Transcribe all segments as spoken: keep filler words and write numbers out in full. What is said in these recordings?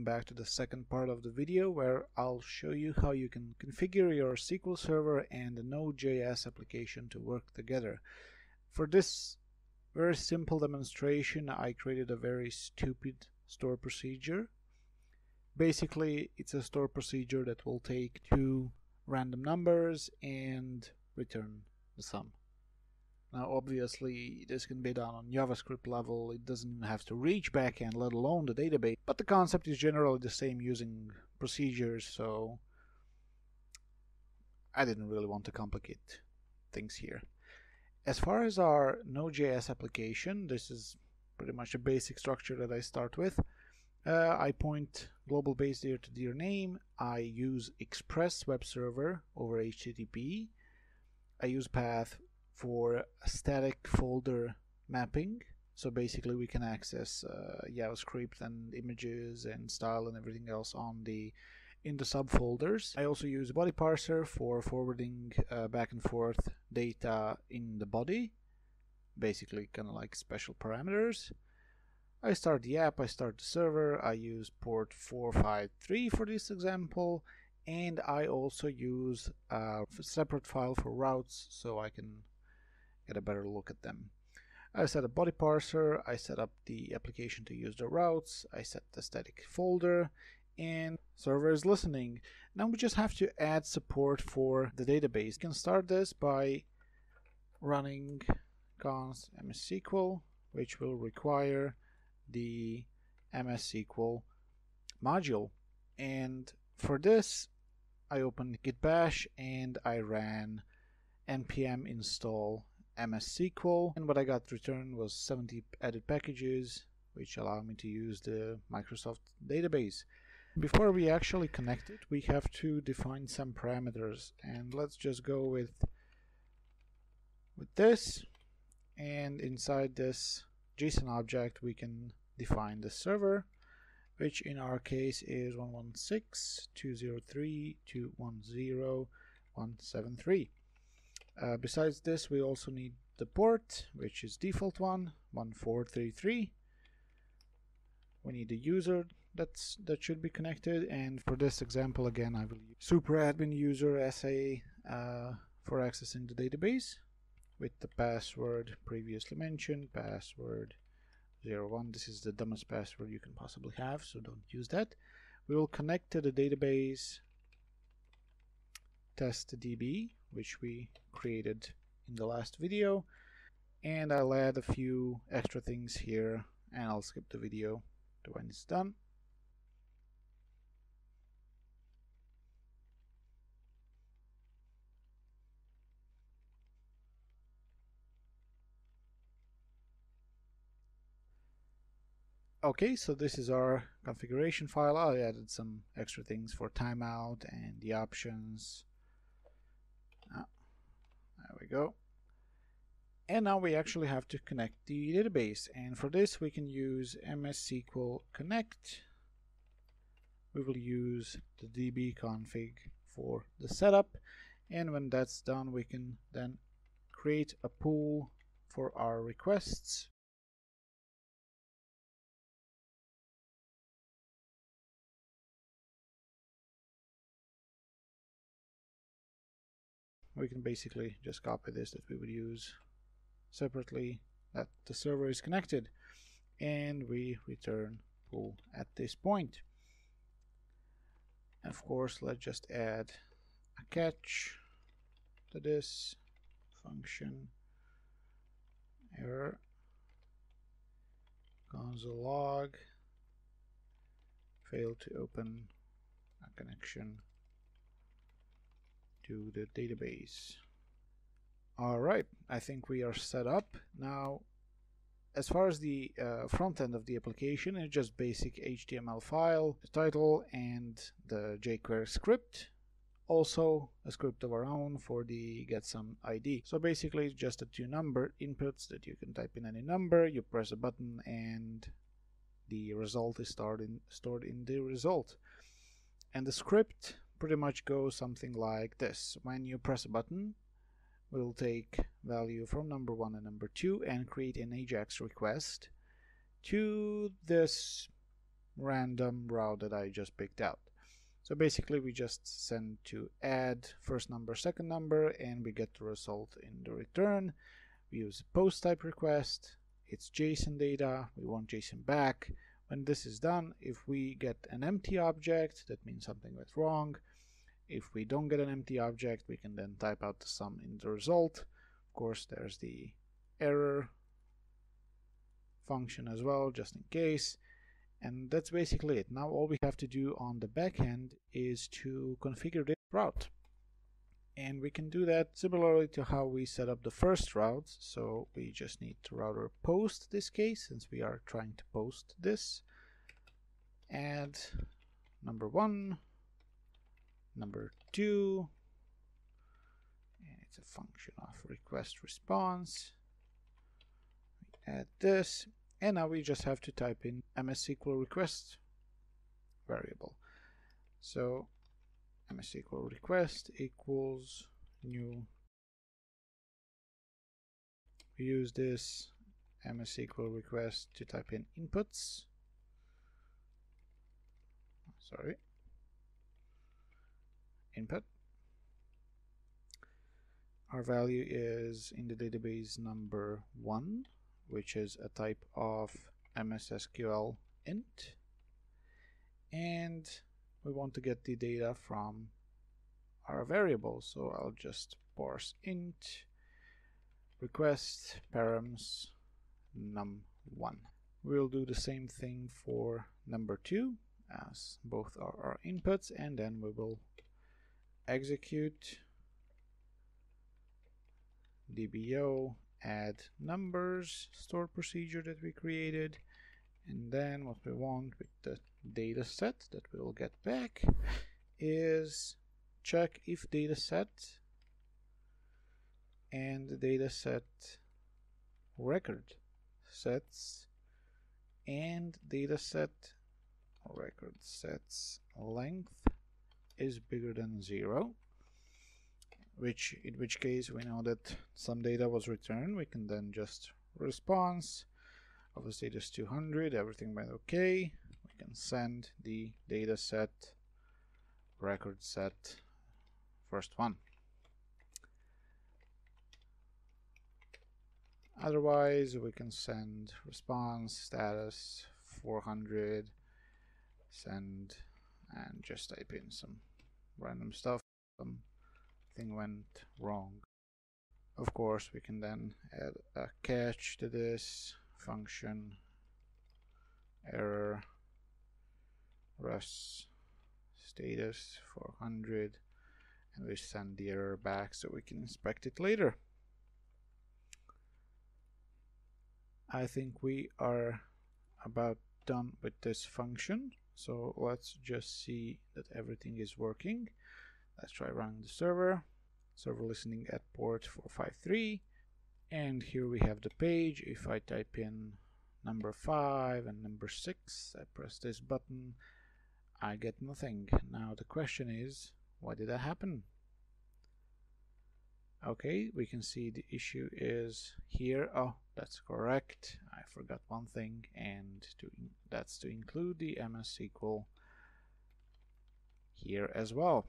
welcome back to the second part of the video where I'll show you how you can configure your S Q L Server and the Node dot J S application to work together. For this very simple demonstration, I created a very stupid store procedure. Basically, it's a store procedure that will take two random numbers and return the sum. Now, obviously, this can be done on JavaScript level. It doesn't even have to reach backend, let alone the database. But the concept is generally the same using procedures, so I didn't really want to complicate things here. As far as our Node dot J S application, this is pretty much a basic structure that I start with. Uh, I point global base dir to dir name. I use Express web server over H T T P. I use path for static folder mapping, so basically we can access uh, JavaScript and images and style and everything else on the in the subfolders. I also use body parser for forwarding uh, back and forth data in the body, basically kind of like special parameters. I start the app, I start the server, I use port four five three for this example, and I also use a separate file for routes so I can get a better look at them. I set a body parser, I set up the application to use the routes, I set the static folder, and server is listening. Now we just have to add support for the database. You can start this by running const M S S Q L, which will require the M S S Q L module. And for this, I opened Git Bash and I ran npm install M S S Q L, and what I got returned was seventy added packages, which allow me to use the Microsoft database. Before we actually connect it, we have to define some parameters, and let's just go with with this, and inside this JSON object we can define the server, which in our case is one one six dot two zero three dot two one zero dot one seven three. Uh, besides this, we also need the port, which is default one, one four three three. We need the user that's that should be connected, and for this example again I will use super admin user S A uh, for accessing the database with the password previously mentioned, password zero one. This is the dumbest password you can possibly have, so don't use that. We will connect to the database test D B, which we created in the last video, and I'll add a few extra things here, and I'll skip the video to when it's done. Okay, so this is our configuration file. I added some extra things for timeout and the options. Ah, there we go. And now we actually have to connect the database, and for this we can use M S S Q L connect. We will use the D B config for the setup, and when that's done we can then create a pool for our requests. We can basically just copy this that we would use separately, that the server is connected, and we return pool at this point. Of course, let's just add a catch to this function error console log fail to open a connection to the database. All right, I think we are set up. Now, as far as the uh, front end of the application, it's just basic H T M L file, the title, and the jQuery script. Also, a script of our own for the get sum I D. So basically, just the two number inputs that you can type in any number. You press a button, and the result is stored in stored in the result. And the script pretty much goes something like this. When you press a button, we'll take value from number one and number two and create an AJAX request to this random route that I just picked out. So basically we just send to add first number, second number, and we get the result in the return. We use post type request, it's JSON data, we want JSON back. When this is done, if we get an empty object, that means something went wrong. If we don't get an empty object, we can then type out the sum in the result. Of course, there's the error function as well, just in case. And that's basically it. Now all we have to do on the back end is to configure this route. And we can do that similarly to how we set up the first route. So we just need to router post this case, since we are trying to post this. Add number one, number two, and it's a function of request response. We add this, and now we just have to type in M S S Q L request variable. So M S S Q L request equals new. We use this M S S Q L request to type in inputs. Sorry. Input. Our value is in the database number one, which is a type of M S S Q L int. And we want to get the data from our variable, so I'll just parse int request params num one. We'll do the same thing for number two, as both are our inputs, and then we will execute dbo add numbers store procedure that we created. And then what we want with the data set that we will get back is check if data set and the data set record sets and data set record sets length is bigger than zero, which in which case we know that some data was returned. We can then just response of a status two hundred, everything went okay. We can send the data set record set first one. Otherwise we can send response status four hundred, send, and just type in some random stuff. Something went wrong. Of course we can then add a catch to this function, error res status four hundred, and we send the error back so we can inspect it later. I think we are about done with this function, so let's just see that everything is working. Let's try running the server. Server listening at port four five three. And here we have the page. If I type in number five and number six, I press this button, I get nothing. Now the question is, why did that happen? Okay, we can see the issue is here. Oh, that's correct. I forgot one thing, and to, that's to include the M S S Q L here as well.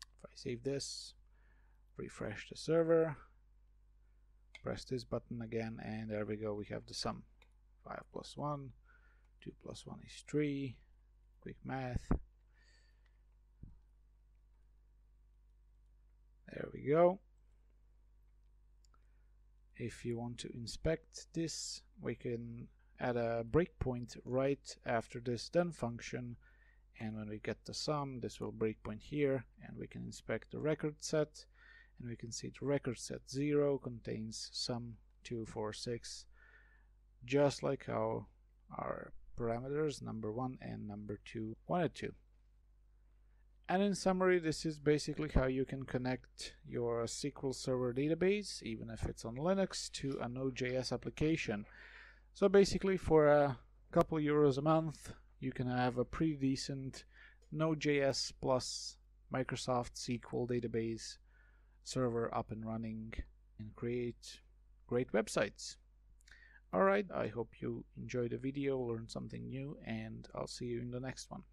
If I save this, refresh the server, press this button again, and there we go, we have the sum. five plus one, two plus one is three, quick math. There we go. If you want to inspect this, we can add a breakpoint right after this done function, and when we get the sum, this will breakpoint here, and we can inspect the record set. And we can see the record set zero contains sum two four six, just like how our parameters number one and number two wanted to. And in summary, this is basically how you can connect your S Q L Server database, even if it's on Linux, to a Node dot J S application. So basically for a couple euros a month, you can have a pretty decent Node dot J S plus Microsoft S Q L database server up and running and create great websites. Alright, I hope you enjoyed the video, learned something new, and I'll see you in the next one.